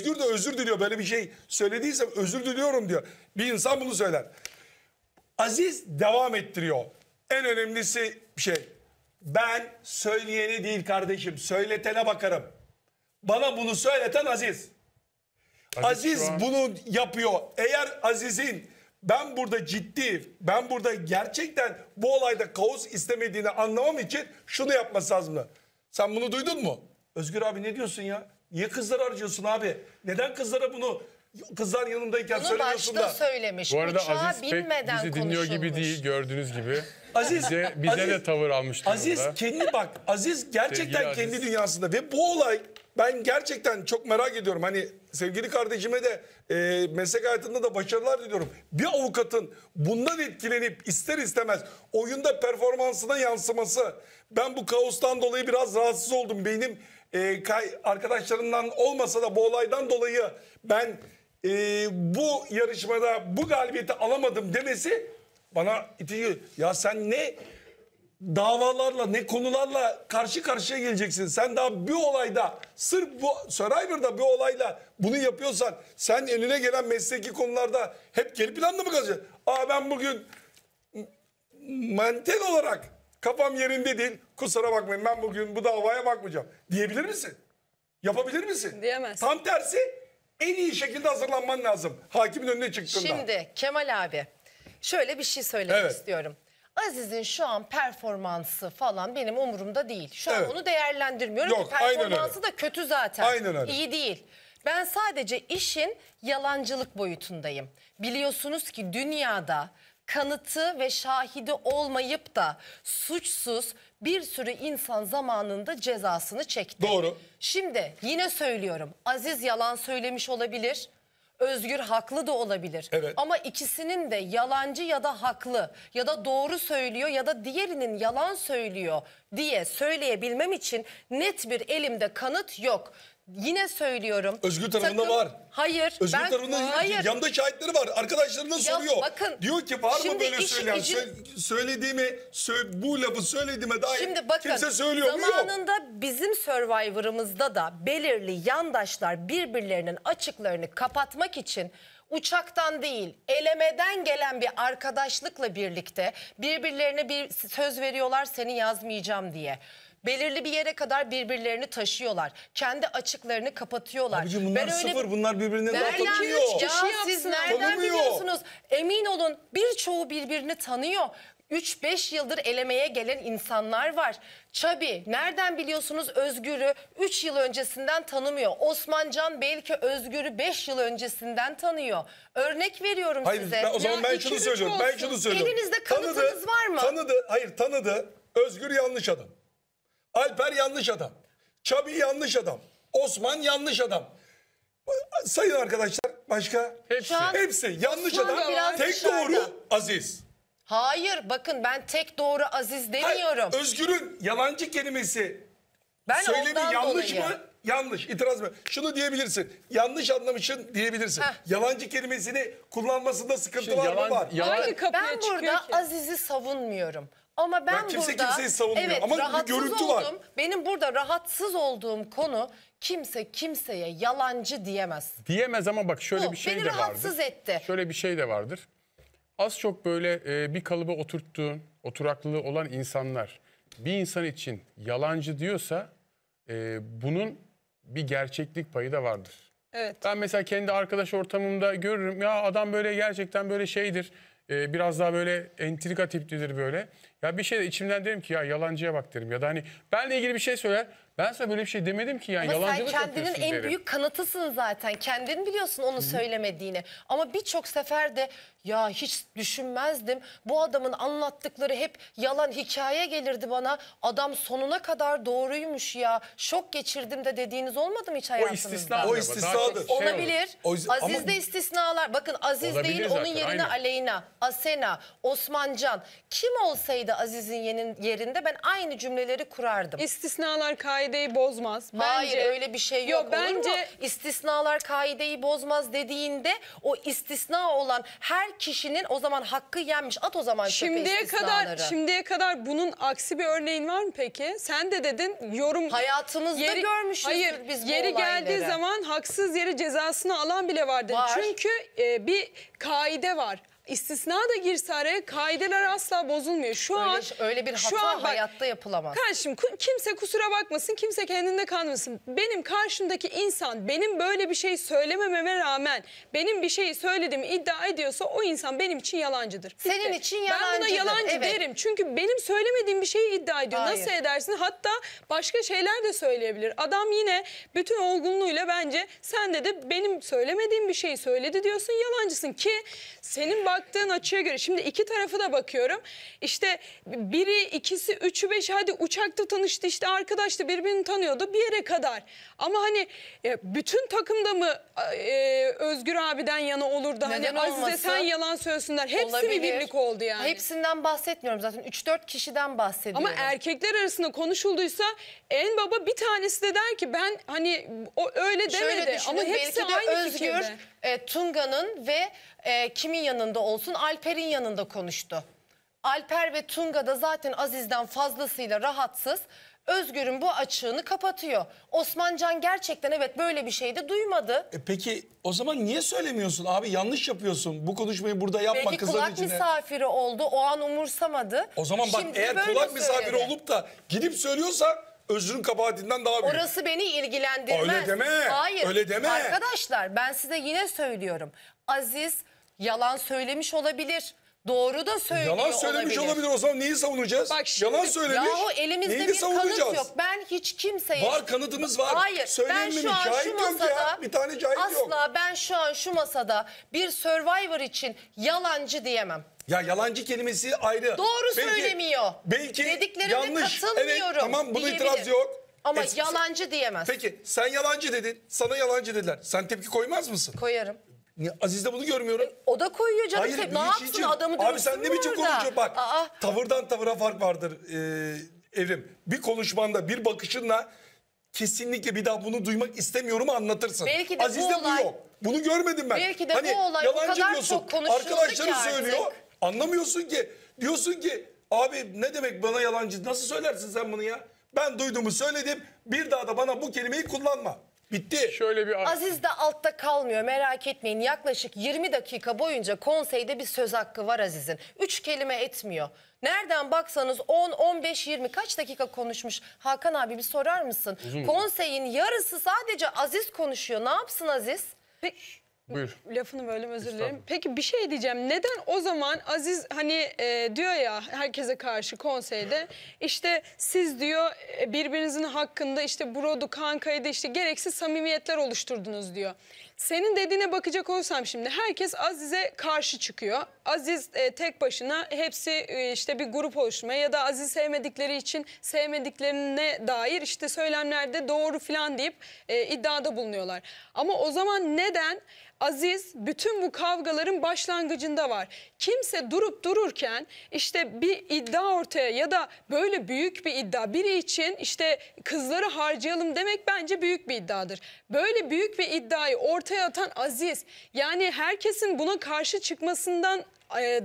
Özgür de özür diliyor. Böyle bir şey söylediysem özür diliyorum diyor. Bir insan bunu söyler. Aziz devam ettiriyor. En önemlisi bir şey. Ben söyleyeni değil kardeşim, söyletene bakarım. Bana bunu söyleten Aziz. Aziz bunu yapıyor. Eğer Aziz'in ben burada ciddi, ben burada gerçekten bu olayda kaos istemediğini anlamam için şunu yapması lazımdı. Sen bunu duydun mu? Özgür abi ne diyorsun ya? Niye kızları harcıyorsun abi? Neden kızlara bunu kızlar yanındayken söylüyorsun da? Bunu başta söylemiş. Bu arada Aziz pek bizi dinliyor gibi değil, gördüğünüz gibi. Aziz bize de tavır almıştı. Aziz kendi bak, Aziz gerçekten sevgili kendi Aziz dünyasında ve bu olay ben gerçekten çok merak ediyorum. Hani sevgili kardeşime de meslek hayatında da başarılar diliyorum. Bir avukatın bundan etkilenip ister istemez oyunda performansına yansıması. Ben bu kaostan dolayı biraz rahatsız oldum. Benim arkadaşlarımdan olmasa da bu olaydan dolayı ben bu yarışmada bu galibiyeti alamadım demesi bana itici. Ya sen ne davalarla ne konularla karşı karşıya geleceksin? Sen daha bir olayda sırf bu Survivor'da bir olayla bunu yapıyorsan sen önüne gelen mesleki konularda hep geri planda mı kalacaksın? Aa ben bugün mantel olarak kafam yerinde değil, kusura bakmayın ben bugün bu davaya bakmayacağım diyebilir misin? Yapabilir misin? Diyemez. Tam tersi en iyi şekilde hazırlanman lazım hakimin önüne çıktığında. Şimdi Kemal abi şöyle bir şey söylemek istiyorum. Aziz'in şu an performansı falan benim umurumda değil. Şu an onu değerlendirmiyorum. Yok, performansı da kötü zaten. Aynen öyle. İyi değil. Ben sadece işin yalancılık boyutundayım. Biliyorsunuz ki dünyada kanıtı ve şahidi olmayıp da suçsuz bir sürü insan zamanında cezasını çekti. Doğru. Şimdi yine söylüyorum. Aziz yalan söylemiş olabilir. Özgür haklı da olabilir. Evet. Ama ikisinin de yalancı ya da haklı ya da doğru söylüyor ya da diğerinin yalan söylüyor diye söyleyebilmem için net bir elimde kanıt yok. Yine söylüyorum. Özgür tarafında var. Hayır. Özgür tarafında yanında şahitleri var. Arkadaşlarına soruyor. Bakın, diyor ki var mı böyle söyleyen? Söylediğimi, bu lafı söylediğime dair şimdi bakın, kimse söylüyor mu? Zamanında bizim Survivor'ımızda da belirli yandaşlar birbirlerinin açıklarını kapatmak için uçaktan değil, elemeden gelen bir arkadaşlıkla birlikte birbirlerine bir söz veriyorlar seni yazmayacağım diye. Belirli bir yere kadar birbirlerini taşıyorlar. Kendi açıklarını kapatıyorlar. Abicim bunlar sıfır. Bunlar birbirine daha takılıyor. Siz nereden biliyorsunuz? Emin olun birçoğu birbirini tanıyor. 3-5 yıldır elemeye gelen insanlar var. Çabi nereden biliyorsunuz Özgür'ü 3 yıl öncesinden tanımıyor. Osman Can belki Özgür'ü 5 yıl öncesinden tanıyor. Örnek veriyorum size. O zaman ben şunu söylüyorum. Elinizde kanıtınız var mı? Tanıdı. Hayır tanıdı. Özgür yanlış adam. Alper yanlış adam. Çabi yanlış adam. Osman yanlış adam. Sayın arkadaşlar başka? Hepsi yanlış adam. Tek doğru Aziz. Hayır bakın ben tek doğru Aziz demiyorum. Hayır, Özgür'ün yalancı kelimesi söylemi yanlış mı? Yanlış. İtiraz mı? Şunu diyebilirsin. Yanlış anlamışsın diyebilirsin. Yalancı kelimesini kullanmasında sıkıntılar mı var? Ben burada Aziz'i savunmuyorum. Ama ben kimse burada kimseyi savunmuyor. Evet, ama bir görüntü var. Benim burada rahatsız olduğum konu kimse kimseye yalancı diyemez. Diyemez ama bak şöyle bir şey de vardır. Beni rahatsız etti. Şöyle bir şey de vardır. Az çok böyle bir kalıba oturttuğun, oturaklılığı olan insanlar bir insan için yalancı diyorsa bunun bir gerçeklik payı da vardır. Evet. Ben mesela kendi arkadaş ortamımda görürüm ya adam böyle gerçekten böyle şeydir. Biraz daha böyle entrika tiplidir böyle. Ya bir şey de içimden derim ki ya yalancıya bak derim. Ya da hani benle ilgili bir şey söyler. Ben sana böyle bir şey demedim ki yani yalancılık yapıyorsun derim. Ama sen kendinin en büyük kanıtısın zaten. Kendin biliyorsun onu söylemediğini. Ama birçok sefer de ya hiç düşünmezdim. Bu adamın anlattıkları hep yalan hikaye gelirdi bana. Adam sonuna kadar doğruymuş ya. Şok geçirdim de dediğiniz olmadı mı hiç hayatınızda? O istisnadır. Olabilir. Aziz'de istisnalar. Bakın Aziz olabilir değil zaten, onun yerine Aleyna, Asena, Osman Can. Kim olsaydı Aziz'in yerinde ben aynı cümleleri kurardım. İstisnalar kaydı. kaideyi bozmaz. Bence, hayır öyle bir şey yok. Bence istisnalar kaideyi bozmaz dediğinde o istisna olan her kişinin o zaman hakkı yenmiş. At o zaman şimdiye kadar bunun aksi bir örneğin var mı peki? Sen de dedin yorum hayatımızda görmüşüzdür biz bu olayları. Yeri geldiği zaman haksız yere cezasını alan bile vardı. Var. Çünkü bir kaide var. İstisna da girse araya, kaideler asla bozulmuyor. Öyle bir hata şu an, hayatta yapılamaz. Kardeşim kimse kusura bakmasın, kimse kendinde kanmasın. Benim karşımdaki insan benim böyle bir şey söylemememe rağmen benim bir şeyi söylediğimi iddia ediyorsa o insan benim için yalancıdır. Bitti. Senin için yalancıdır. Ben buna yalancı derim. Çünkü benim söylemediğim bir şeyi iddia ediyor. Hayır. Nasıl edersin? Hatta başka şeyler de söyleyebilir. Adam yine bütün olgunluğuyla bence sen de benim söylemediğim bir şeyi söyledi diyorsun, yalancısın ki senin baktığın açıya göre. Şimdi iki tarafı da bakıyorum. İşte biri, ikisi, üçü, beş, hadi uçakta tanıştı, işte arkadaştı, birbirini tanıyordu bir yere kadar. Ama hani bütün takımda mı Özgür abiden yana olur da hani Aziz'e sen yalan söylesinler. Hepsi olabilir. Bir birlik oldu yani. Hepsinden bahsetmiyorum zaten. 3-4 kişiden bahsediyorum. Ama erkekler arasında konuşulduysa en baba bir tanesi de der ki ben hani o öyle demedi. Ama hepsi belki de aynı Özgür, Tunga'nın ve kimin yanında olsun, Alper'in yanında konuştu. Alper ve Tunga da zaten Aziz'den fazlasıyla rahatsız. Özgür'ün bu açığını kapatıyor. Osman Can gerçekten evet böyle bir şey de duymadı. Peki o zaman niye söylemiyorsun abi, yanlış yapıyorsun. Bu konuşmayı burada yapma kızların içine. Belki kulak misafiri oldu, o an umursamadı. O zaman bak, şimdi eğer kulak misafiri olup da gidip söylüyorsa Özgür'ün kabahatinden daha büyük. Orası beni ilgilendirmez. Öyle deme. Hayır. Öyle deme. Arkadaşlar ben size yine söylüyorum. Aziz yalan söylemiş olabilir. Doğru da söylüyor olabilir. Yalan söylemiş olabilir. O zaman neyi savunacağız? Bak şimdi, yalan söylemiş. Yahu elimizde bir kanıt yok. Ben hiç kimseye... Var, kanıtımız var. Hayır. Ben şu an şu masada... Bir tane cahit yok. Asla ben şu an şu masada bir Survivor için yalancı diyemem. Ya yalancı kelimesi ayrı. Doğru söylemiyor. Belki yanlış. Evet, tamam, bunun itirazı yok. Ama yalancı diyemez. Peki sen yalancı dedin. Sana yalancı dediler. Sen tepki koymaz mısın? Koyarım. Aziz'de bunu görmüyorum. O da koyuyor canım. Hayır, ne yapsın adamı? Abi sen ne biçim konuşuyorsun bak. Aa. Tavırdan tavıra fark vardır Evrim. Bir konuşmanda, bir bakışınla kesinlikle bir daha bunu duymak istemiyorum anlatırsın. Belki de Aziz'de bu olay, yok. Bunu görmedim ben. Belki de hani bu olay o kadar çok konuşuldu ki arkadaşları söylüyor. Anlamıyorsun ki. Diyorsun ki abi ne demek bana yalancı? Nasıl söylersin sen bunu ya? Ben duyduğumu söyledim. Bir daha da bana bu kelimeyi kullanma. Bitti. Şöyle bir... Aziz de altta kalmıyor, merak etmeyin. Yaklaşık 20 dakika boyunca konseyde bir söz hakkı var Aziz'in. 3 kelime etmiyor. Nereden baksanız 10, 15, 20 kaç dakika konuşmuş? Hakan abi bir sorar mısın? Uzun konseyin yarısı sadece Aziz konuşuyor. Ne yapsın Aziz? Buyur. Lafını bölüm, özür dilerim. Peki bir şey diyeceğim. Neden o zaman Aziz hani diyor ya herkese karşı konseyde işte siz diyor birbirinizin hakkında işte brodu kankaydı işte gereksiz samimiyetler oluşturdunuz diyor. Senin dediğine bakacak olsam şimdi herkes Aziz'e karşı çıkıyor. Aziz tek başına, hepsi işte bir grup oluşturmaya ya da Aziz sevmedikleri için sevmediklerine dair işte söylemlerde doğru falan deyip iddiada bulunuyorlar. Ama o zaman neden Aziz bütün bu kavgaların başlangıcında var? Kimse durup dururken işte bir iddia ortaya ya da böyle büyük bir iddia, biri için işte kızları harcayalım demek bence büyük bir iddiadır. Böyle büyük bir iddiayı ortaya atan Aziz, yani herkesin buna karşı çıkmasından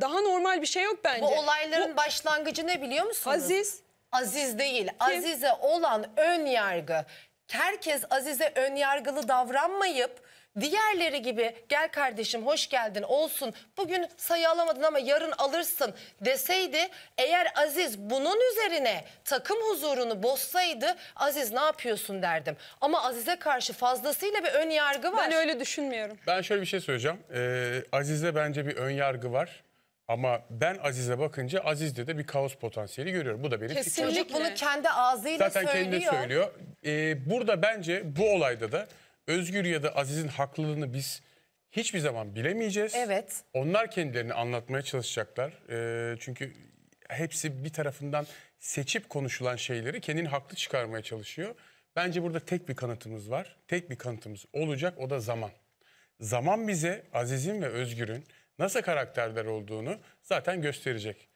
daha normal bir şey yok bence. Bu olayların başlangıcı ne biliyor musunuz? Aziz değil. Kim? Aziz'e olan ön yargı. Herkes Aziz'e ön yargılı davranmayıp diğerleri gibi gel kardeşim hoş geldin olsun, bugün sayı alamadın ama yarın alırsın deseydi, eğer Aziz bunun üzerine takım huzurunu bozsaydı Aziz ne yapıyorsun derdim. Ama Aziz'e karşı fazlasıyla bir ön yargı var. Ben öyle düşünmüyorum. Ben şöyle bir şey söyleyeceğim. Aziz'e bence bir ön yargı var. Ama ben Aziz'e bakınca Aziz'de de bir kaos potansiyeli görüyorum. Bu da benim fikrim. Çocuk bunu kendi ağzıyla zaten söylüyor. Zaten kendi söylüyor. Burada bence bu olayda da Özgür ya da Aziz'in haklılığını biz hiçbir zaman bilemeyeceğiz. Evet. Onlar kendilerini anlatmaya çalışacaklar. Çünkü hepsi bir tarafından seçip konuşulan şeyleri kendini haklı çıkarmaya çalışıyor. Bence burada tek bir kanıtımız var. Tek bir kanıtımız olacak, o da zaman. Zaman bize Aziz'in ve Özgür'ün nasıl karakterler olduğunu zaten gösterecek.